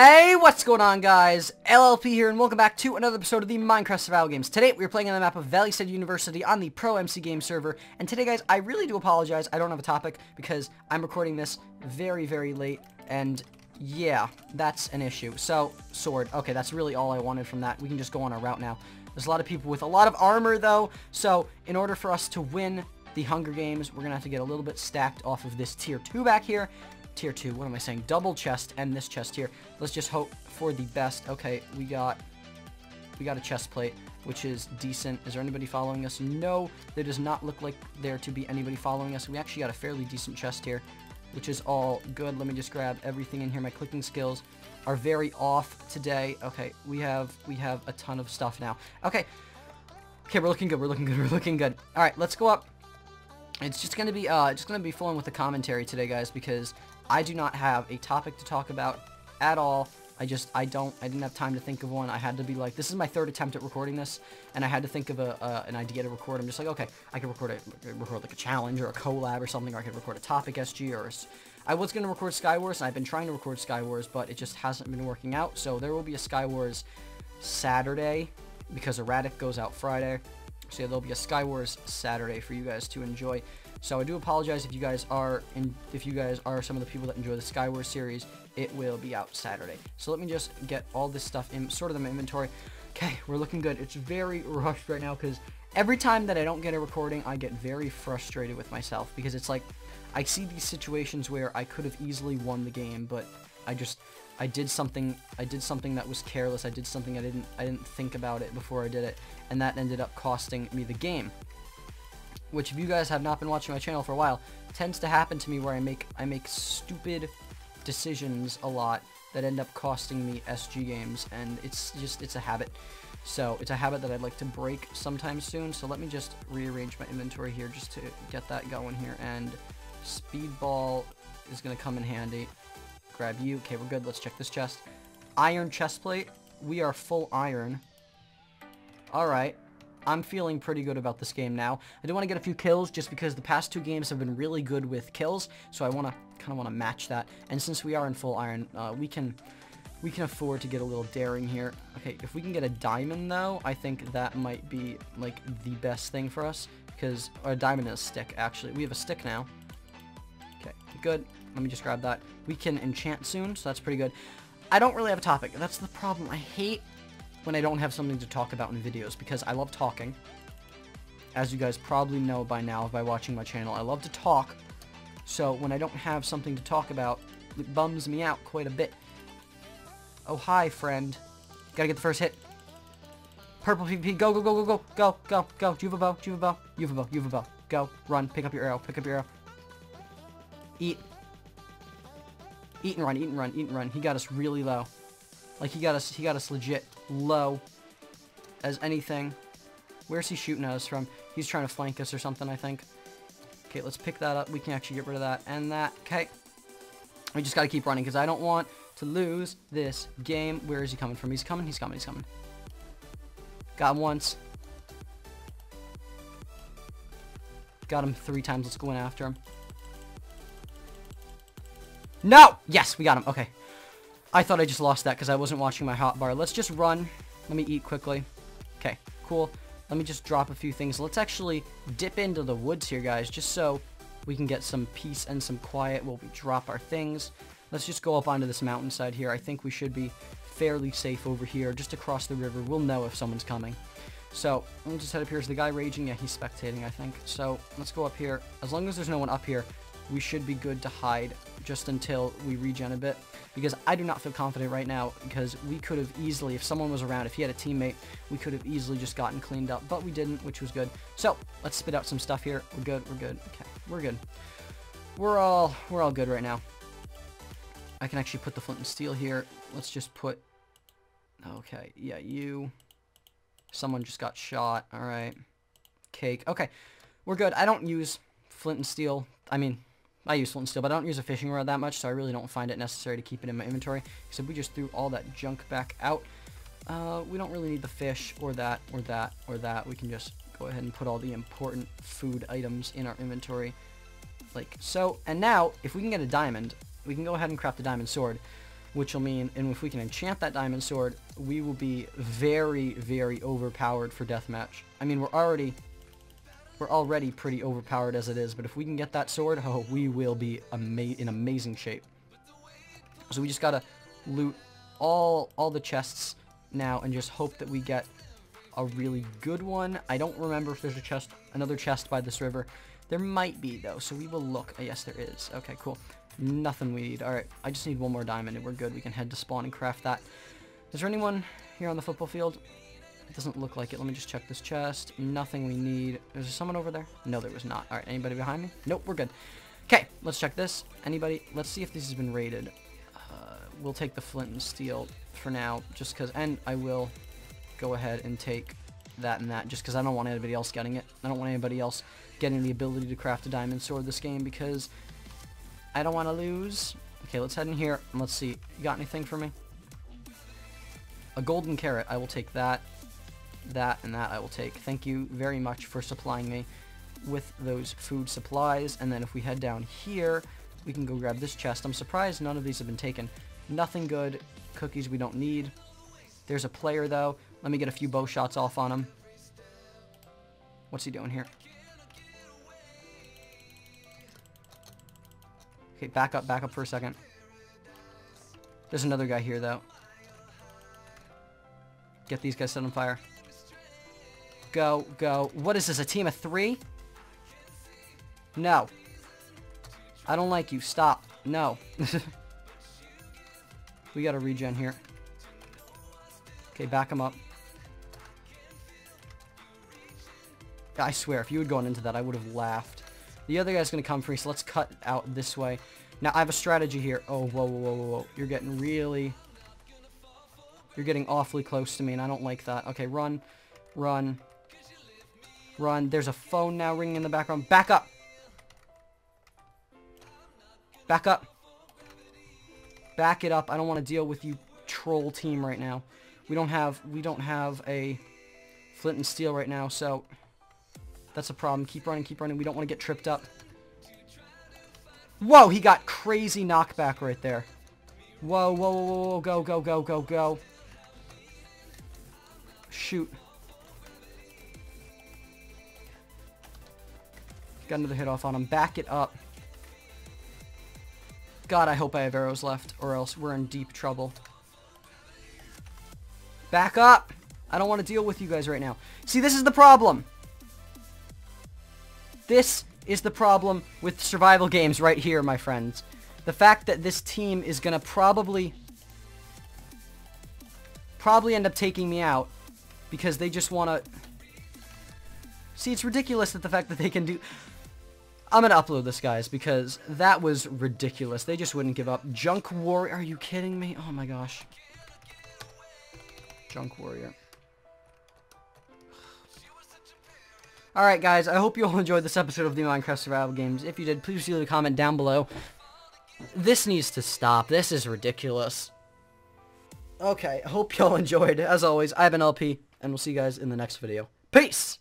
Hey, what's going on, guys? LLP here, and welcome back to another episode of the Minecraft survival games. Today we are playing on the map of Valley State University on the ProMcGames server. And today, guys, I really do apologize. I don't have a topic because I'm recording this very late, and yeah, that's an issue. So sword, okay, that's really all I wanted from that. We can just go on our route now. There's a lot of people with a lot of armor though, so in order for us to win the Hunger Games, we're gonna have to get a little bit stacked off of this tier 2 back here. Tier 2, what am I saying? Double chest and this chest here. Let's just hope for the best. Okay, we got a chest plate, which is decent. Is there anybody following us? No, there does not look like there to be anybody following us. We actually got a fairly decent chest here, which is all good. Let me just grab everything in here. My clicking skills are very off today. Okay, we have a ton of stuff now. Okay, we're looking good, we're looking good. All right, let's go up. It's just gonna be flowing with the commentary today, guys, because I do not have a topic to talk about at all. I didn't have time to think of one. I had to be like, this is my third attempt at recording this, and I had to think of an idea to record. I'm just like, okay, I could record like a challenge or a collab or something, or I could record a topic SG, or I was going to record Sky Wars, and I've been trying to record Sky Wars, but it just hasn't been working out. So there will be a Sky Wars Saturday, because Erratic goes out Friday. So yeah, there'll be a Sky Wars Saturday for you guys to enjoy. So I do apologize if you guys are some of the people that enjoy the Sky Wars series. It will be out Saturday. So let me just get all this stuff in, sort of my inventory. Okay, we're looking good. It's very rushed right now because every time that I don't get a recording, I get very frustrated with myself, because it's like I see these situations where I could have easily won the game, but I did something that was careless. I did something I didn't think about it before I did it, and that ended up costing me the game. Which, if you guys have not been watching my channel for a while, tends to happen to me, where I make stupid decisions a lot that end up costing me SG games, and it's a habit. So it's a habit that I'd like to break sometime soon. So let me just rearrange my inventory here just to get that going here, and speedball is gonna come in handy. Grab you. Okay, we're good. Let's check this chest. Iron chest plate. We are full iron. All right. I'm feeling pretty good about this game now. I do want to get a few kills, just because the past two games have been really good with kills, so I kind of want to match that. And since we are in full iron, we can afford to get a little daring here. Okay, if we can get a diamond though, I think that might be like the best thing for us, because our diamond is a stick. Actually, we have a stick now. Okay, good. Let me just grab that. We can enchant soon, so that's pretty good. I don't really have a topic. That's the problem. I hate when I don't have something to talk about in videos, because I love talking. As you guys probably know by now by watching my channel, I love to talk. So when I don't have something to talk about, it bums me out quite a bit. Oh, hi, friend. Gotta get the first hit. Purple PvP, go, go, go, go, go, go, go, go. Juva bow, Juva bow, Juva bow, Juva bow. Go, run, pick up your arrow, pick up your arrow. Eat. Eat and run, eat and run, eat and run. He got us really low. Like, he got us legit low as anything. Where's he shooting at us from? He's trying to flank us or something, I think. Okay, let's pick that up. We can actually get rid of that and that. Okay. We just got to keep running, because I don't want to lose this game. Where is he coming from? He's coming, he's coming, he's coming. Got him once. Got him 3 times. Let's go in after him. No! Yes, we got him. Okay. I thought I just lost that because I wasn't watching my hotbar. Let's just run. Let me eat quickly. Okay, cool. Let me just drop a few things. Let's actually dip into the woods here, guys, just so we can get some peace and some quiet while we drop our things. Let's just go up onto this mountainside here. I think we should be fairly safe over here. Just across the river, we'll know if someone's coming. So, let me just head up here. Is the guy raging? Yeah, he's spectating, I think. So, let's go up here. As long as there's no one up here, we should be good to hide just until we regen a bit, because I do not feel confident right now, because we could have easily, if someone was around, if he had a teammate, we could have easily just gotten cleaned up, but we didn't, which was good. So let's spit out some stuff here. We're good, we're good. Okay, we're good. We're all good right now. I can actually put the flint and steel here. Let's just put, okay, yeah, you. Someone just got shot. All right. Cake. Okay, we're good. I don't use flint and steel. I mean, I use flint and steel, but I don't use a fishing rod that much, so I really don't find it necessary to keep it in my inventory. So we just threw all that junk back out. We don't really need the fish or that or that or that. We can just go ahead and put all the important food items in our inventory, like so. And now, if we can get a diamond, we can go ahead and craft the diamond sword. which will mean, and if we can enchant that diamond sword, we will be very, very overpowered for deathmatch. I mean, we're already pretty overpowered as it is, but if we can get that sword, oh, we will be in amazing shape. So we just gotta loot all the chests now and just hope that we get a really good one. I don't remember if there's a chest, another chest by this river. There might be though, so we will look. Yes, there is. Okay, cool. Nothing we need. All right, I just need one more diamond and we're good. We can head to spawn and craft that. Is there anyone here on the football field? It doesn't look like it. Let me just check this chest. Nothing we need. Is there someone over there? No, there was not. All right, anybody behind me? Nope, we're good. Okay, let's check this. Anybody? Let's see if this has been raided. We'll take the flint and steel for now, just because, and I will go ahead and take that and that, just because I don't want anybody else getting it. I don't want anybody else getting the ability to craft a diamond sword this game, because I don't want to lose. Okay, let's head in here and let's see. You got anything for me? A golden carrot. I will take that, that, and that I will take. Thank you very much for supplying me with those food supplies. And then if we head down here, we can go grab this chest. I'm surprised none of these have been taken. Nothing good. Cookies we don't need. There's a player, though. Let me get a few bow shots off on him. What's he doing here? Okay, back up for a second. There's another guy here, though. Get these guys set on fire. Go, go. What is this, a team of three? No. I don't like you. Stop. No. We got to regen here. Okay, back him up. I swear, if you had gone into that, I would have laughed. The other guy's going to come free, so let's cut out this way. Now, I have a strategy here. Oh, whoa, whoa, whoa, whoa. You're getting really... You're getting awfully close to me, and I don't like that. Okay, run. Run. Run. There's a phone now ringing in the background. Back up! Back up. Back it up. I don't want to deal with you troll team right now. We don't have a flint and steel right now, so... That's a problem. Keep running, keep running. We don't want to get tripped up. Whoa, he got crazy knockback right there. Whoa, whoa, whoa, whoa, go, go, go, go, go. Shoot. Got another hit off on him. Back it up. God, I hope I have arrows left, or else we're in deep trouble. Back up! I don't want to deal with you guys right now. See, this is the problem! This is the problem with survival games right here, my friends. The fact that this team is going to probably end up taking me out because they just want to... See, it's ridiculous that the fact that they can do... I'm going to upload this, guys, because that was ridiculous. They just wouldn't give up. Junk Warrior. Are you kidding me? Oh, my gosh. Junk Warrior. Alright guys, I hope you all enjoyed this episode of the Minecraft Survival Games. If you did, please leave a comment down below. This needs to stop. This is ridiculous. Okay, I hope you all enjoyed. As always, I've been LP, and we'll see you guys in the next video. Peace!